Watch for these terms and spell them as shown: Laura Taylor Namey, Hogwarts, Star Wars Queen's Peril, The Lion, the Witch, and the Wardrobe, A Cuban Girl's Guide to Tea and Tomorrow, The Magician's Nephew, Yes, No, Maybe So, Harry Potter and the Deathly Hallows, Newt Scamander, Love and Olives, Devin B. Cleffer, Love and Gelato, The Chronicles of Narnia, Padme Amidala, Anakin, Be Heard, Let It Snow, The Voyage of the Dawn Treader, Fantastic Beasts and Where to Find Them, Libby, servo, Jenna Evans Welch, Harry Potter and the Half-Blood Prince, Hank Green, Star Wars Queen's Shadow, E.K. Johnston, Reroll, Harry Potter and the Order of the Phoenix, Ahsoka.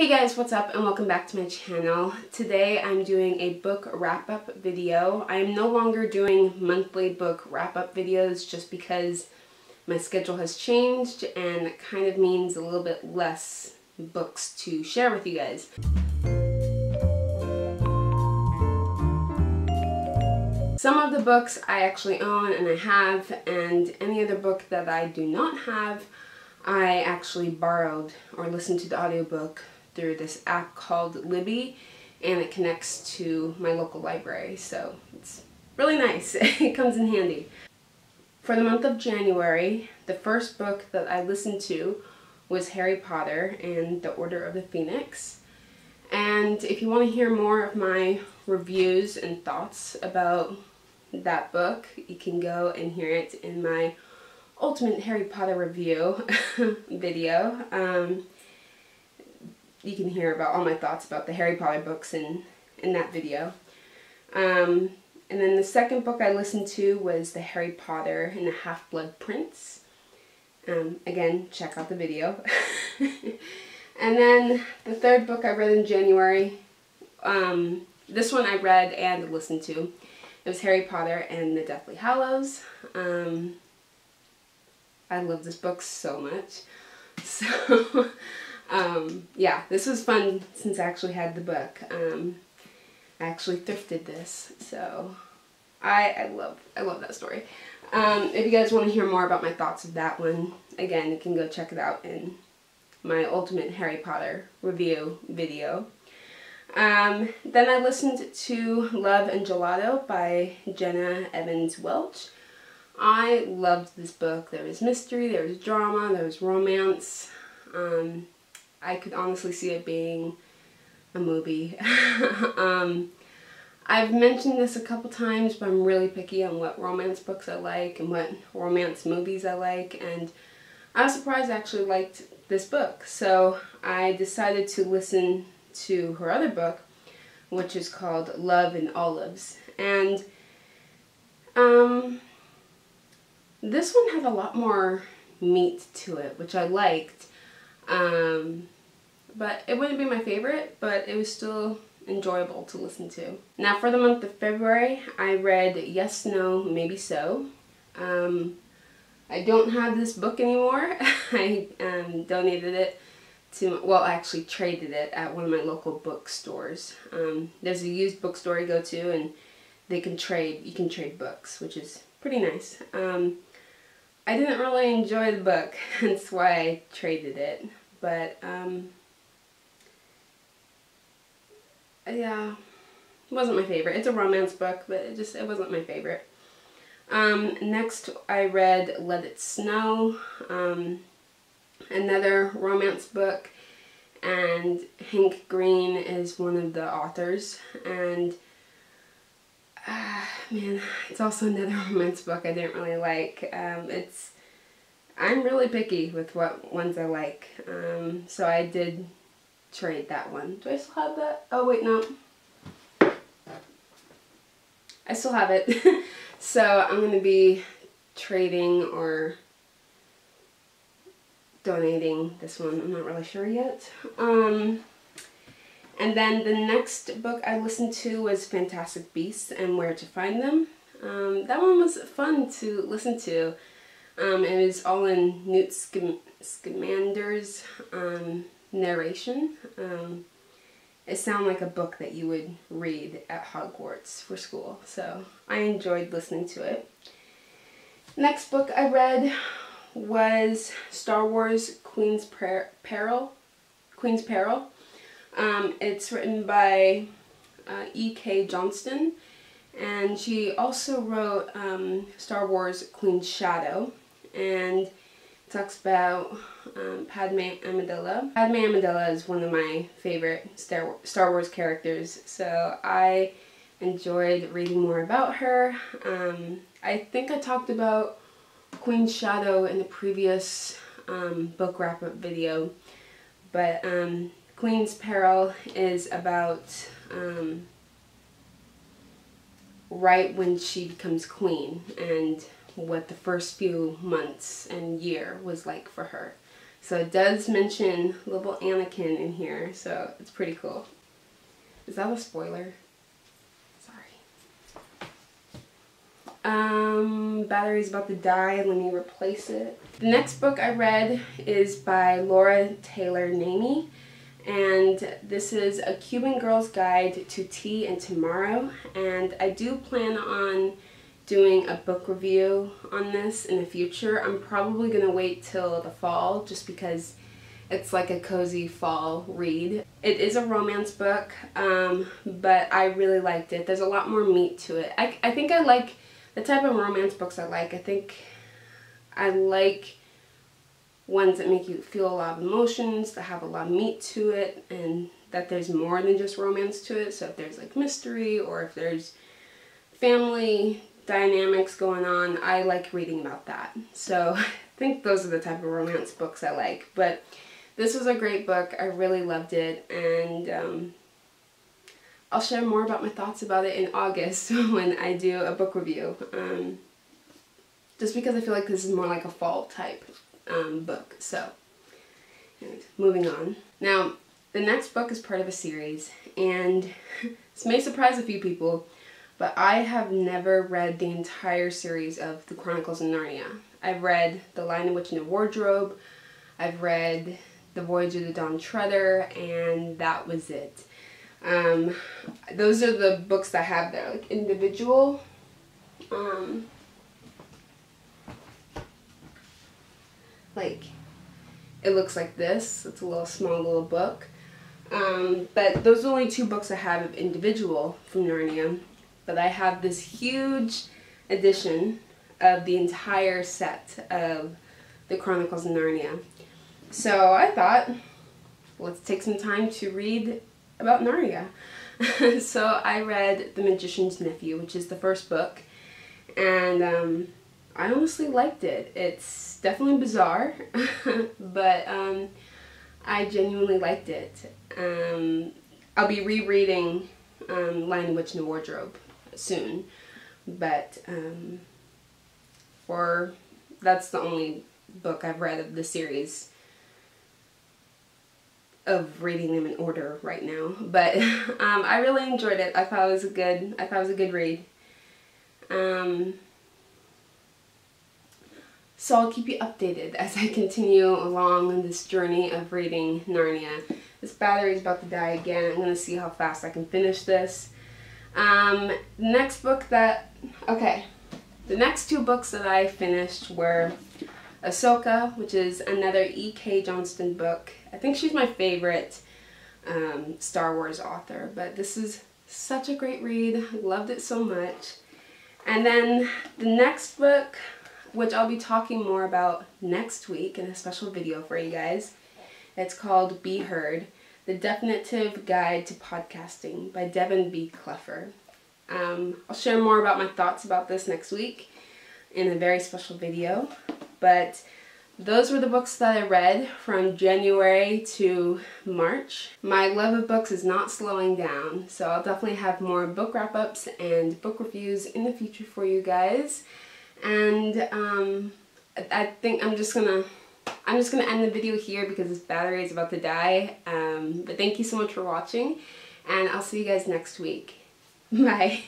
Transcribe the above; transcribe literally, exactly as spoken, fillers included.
Hey guys, what's up and welcome back to my channel. Today I'm doing a book wrap-up video. I'm no longer doing monthly book wrap-up videos just because my schedule has changed and it kind of means a little bit less books to share with you guys. Some of the books I actually own and I have, and any other book that I do not have, I actually borrowed or listened to the audiobook through this app called Libby, and it connects to my local library, so it's really nice. It comes in handy. For the month of January, the first book that I listened to was Harry Potter and the Order of the Phoenix. And if you want to hear more of my reviews and thoughts about that book, you can go and hear it in my Ultimate Harry Potter review video. Um, You can hear about all my thoughts about the Harry Potter books in, in that video. Um, and then the second book I listened to was the Harry Potter and the Half-Blood Prince. Um, again, check out the video. And then the third book I read in January, um, this one I read and listened to. It was Harry Potter and the Deathly Hallows. Um, I love this book so much. So... Um, yeah, this was fun since I actually had the book. Um, I actually thrifted this, so I, I love I love that story. Um, if you guys want to hear more about my thoughts of that one, again, you can go check it out in my Ultimate Harry Potter review video. Um, then I listened to Love and Gelato by Jenna Evans Welch. I loved this book. There was mystery, there was drama, there was romance. Um... I could honestly see it being a movie. um, I've mentioned this a couple times, but I'm really picky on what romance books I like and what romance movies I like, and I was surprised I actually liked this book. So I decided to listen to her other book, which is called Love and Olives. And um, this one had a lot more meat to it, which I liked. Um, but it wouldn't be my favorite, but it was still enjoyable to listen to. Now for the month of February, I read Yes, No, Maybe So. Um, I don't have this book anymore. I um, donated it to, well, I actually traded it at one of my local bookstores. Um, there's a used bookstore you go to and they can trade, you can trade books, which is pretty nice. Um, I didn't really enjoy the book, hence why I traded it, but, um, yeah, it wasn't my favorite. It's a romance book, but it just, it wasn't my favorite. Um, next I read Let It Snow, um, another romance book, and Hank Green is one of the authors, and, Uh, man, it's also another romance book I didn't really like. Um, it's, I'm really picky with what ones I like, um, so I did trade that one. Do I still have that? Oh wait, no. I still have it. So I'm going to be trading or donating this one. I'm not really sure yet. Um... And then the next book I listened to was Fantastic Beasts and Where to Find Them. Um, that one was fun to listen to. Um, it was all in Newt Scamander's um, narration. Um, it sounded like a book that you would read at Hogwarts for school, so I enjoyed listening to it. Next book I read was Star Wars Queen's Peril. Queen's Peril. Um, it's written by uh, E K Johnston, and she also wrote um, Star Wars Queen's Shadow, and it talks about um, Padme Amidala. Padme Amidala is one of my favorite Star Wars characters, so I enjoyed reading more about her. Um, I think I talked about Queen's Shadow in the previous um, book wrap-up video, but um, Queen's Peril is about um, right when she becomes queen and what the first few months and year was like for her. So it does mention little Anakin in here, so it's pretty cool. Is that a spoiler? Sorry. Um, battery's about to die. Let me replace it. The next book I read is by Laura Taylor Namey, and this is A Cuban Girl's Guide to Tea and Tomorrow, and I do plan on doing a book review on this in the future. I'm probably gonna wait till the fall just because it's like a cozy fall read. It is a romance book, um, but I really liked it. There's a lot more meat to it. I, I think I like the type of romance books I like. I think I like ones that make you feel a lot of emotions, that have a lot of meat to it, and that there's more than just romance to it. So if there's like mystery or if there's family dynamics going on, I like reading about that. So I think those are the type of romance books I like, but this was a great book. I really loved it, and um, I'll share more about my thoughts about it in August when I do a book review, um, just because I feel like this is more like a fall type um, book. So and moving on. Now the next book is part of a series, and this may surprise a few people, but I have never read the entire series of The Chronicles of Narnia. I've read The Lion, the Witch, and the Wardrobe. I've read The Voyage of the Dawn Treader, and that was it. Um, those are the books that I have there, like individual. Um, like, it looks like this. It's a little small little book. Um, but those are only two books I have of individual from Narnia. But I have this huge edition of the entire set of The Chronicles of Narnia. So I thought, let's take some time to read about Narnia. So I read The Magician's Nephew, which is the first book, and um, I honestly liked it. It's definitely bizarre, but um, I genuinely liked it. Um, I'll be rereading um, Lion, the Witch, and the Wardrobe soon, but um, for that's the only book I've read of the series of reading them in order right now. But um, I really enjoyed it. I thought it was a good. I thought it was a good read. Um, so I'll keep you updated as I continue along on this journey of reading Narnia. This battery is about to die again. I'm gonna see how fast I can finish this. Um, next book that, okay, the next two books that I finished were Ahsoka, which is another E K Johnston book. I think she's my favorite um, Star Wars author, but this is such a great read. I loved it so much. And then the next book, which I'll be talking more about next week in a special video for you guys, it's called Be Heard: The Definitive Guide to Podcasting by Devin B. Cleffer. Um, I'll share more about my thoughts about this next week in a very special video, but those were the books that I read from January to March. My love of books is not slowing down, so I'll definitely have more book wrap-ups and book reviews in the future for you guys. And um, I think I'm just gonna I'm just going to end the video here because this battery is about to die, um, but thank you so much for watching, and I'll see you guys next week. Bye!